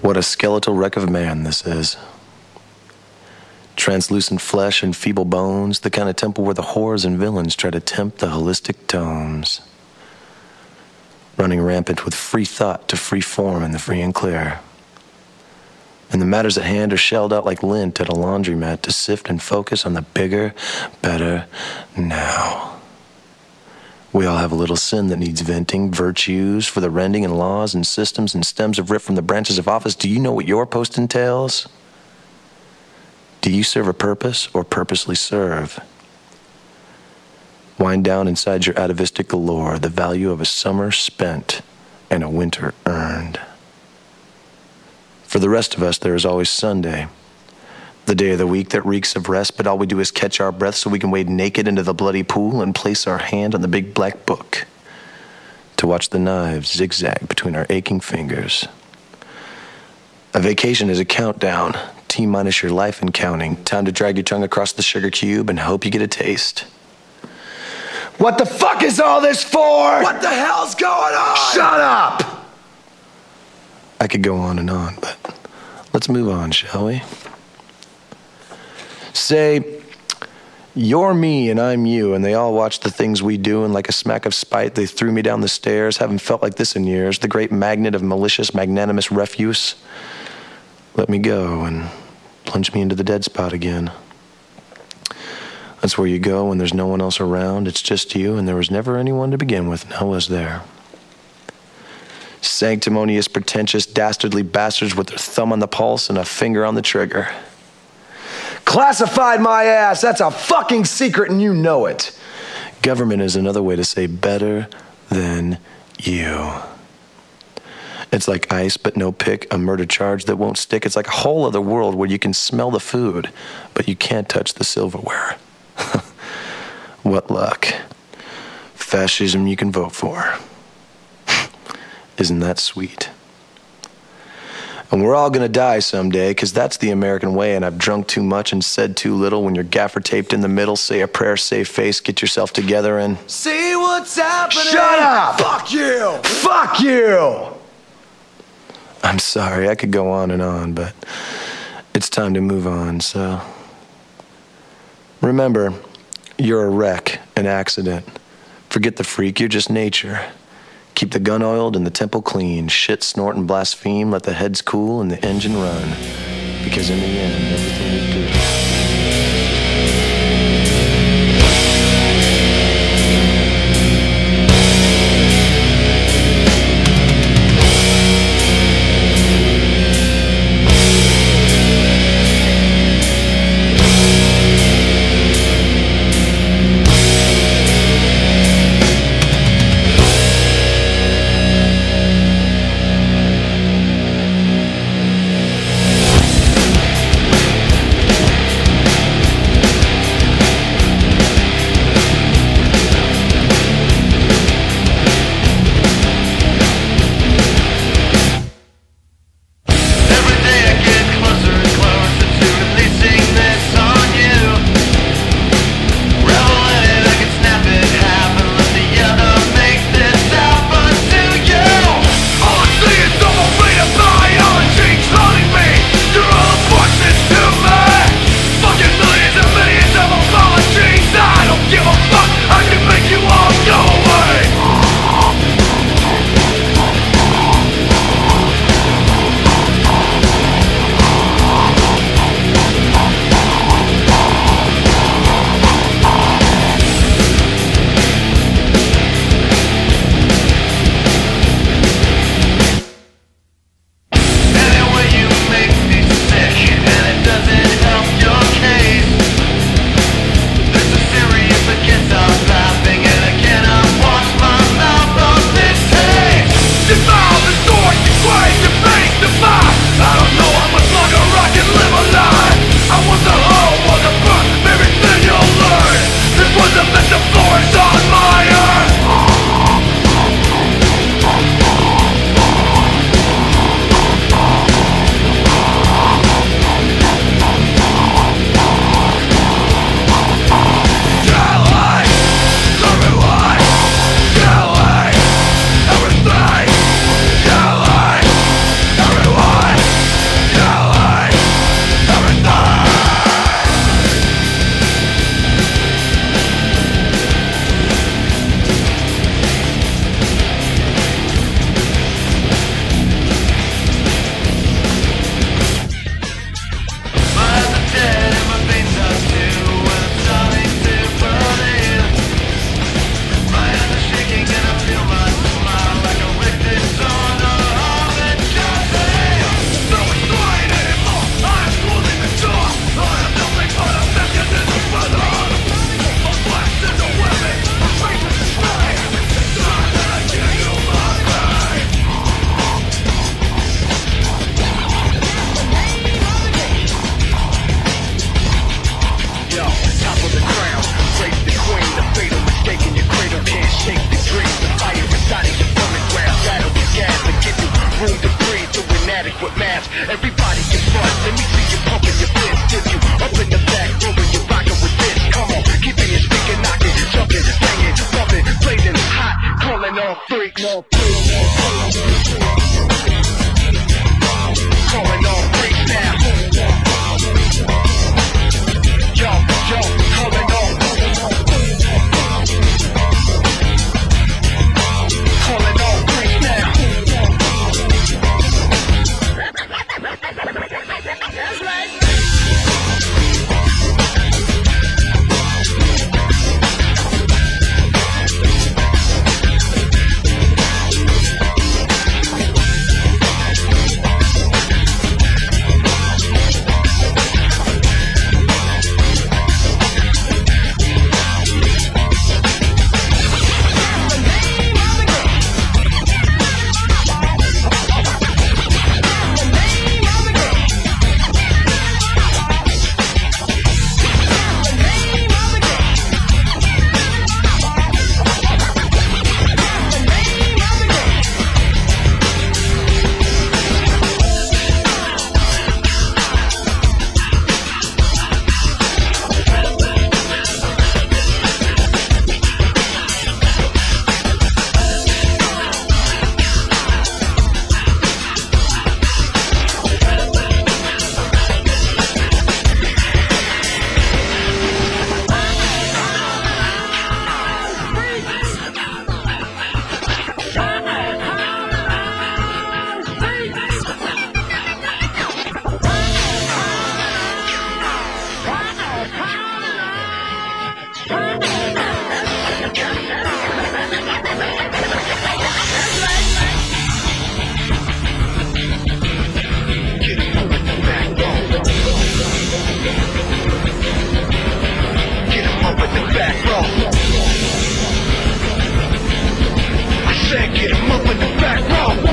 What a skeletal wreck of man this is. Translucent flesh and feeble bones, the kind of temple where the whores and villains try to tempt the holistic tomes. Running rampant with free thought to free form in the free and clear. And the matters at hand are shelled out like lint at a laundromat to sift and focus on the bigger, better now. We all have a little sin that needs venting, virtues for the rending and laws and systems and stems of ripped from the branches of office. Do you know what your post entails? Do you serve a purpose or purposely serve? Wind down inside your atavistic galore the value of a summer spent and a winter earned. For the rest of us, there is always Sunday, the day of the week that reeks of rest, but all we do is catch our breath so we can wade naked into the bloody pool and place our hand on the big black book to watch the knives zigzag between our aching fingers. A vacation is a countdown, T-minus your life and counting, time to drag your tongue across the sugar cube and hope you get a taste. What the fuck is all this for? What the hell's going on? Shut up! I could go on, but let's move on, shall we? Say, you're me and I'm you, and they all watch the things we do, and like a smack of spite, they threw me down the stairs, haven't felt like this in years, the great magnet of malicious, magnanimous refuse. Let me go and plunge me into the dead spot again. That's where you go when there's no one else around, it's just you, and there was never anyone to begin with, now was there? Sanctimonious, pretentious, dastardly bastards with their thumb on the pulse and a finger on the trigger. Classified my ass! That's a fucking secret and you know it. Government is another way to say better than you. It's like ice but no pick, a murder charge that won't stick. It's like a whole other world where you can smell the food, but you can't touch the silverware. What luck. Fascism you can vote for. Isn't that sweet? And we're all gonna die someday, because that's the American way, and I've drunk too much and said too little. When you're gaffer taped in the middle, say a prayer, save face, get yourself together and... See what's happening! Shut up! Fuck you! Fuck you! I'm sorry, I could go on, but it's time to move on, so... Remember, you're a wreck, an accident. Forget the freak, you're just nature. Keep the gun oiled and the temple clean. Shit, snort, and blaspheme. Let the heads cool and the engine run. Because in the end, everything we do... need a degree to an adequate match. Everybody can front, let me see you pumping your fist. If you up in the back room and you're rocking with this, come on, keeping it sticking, knocking, jumping, banging, bumping, blazing hot, calling all freaks. Calling all freaks now. Yo, yo, calling all freaks. Get him up in the back row.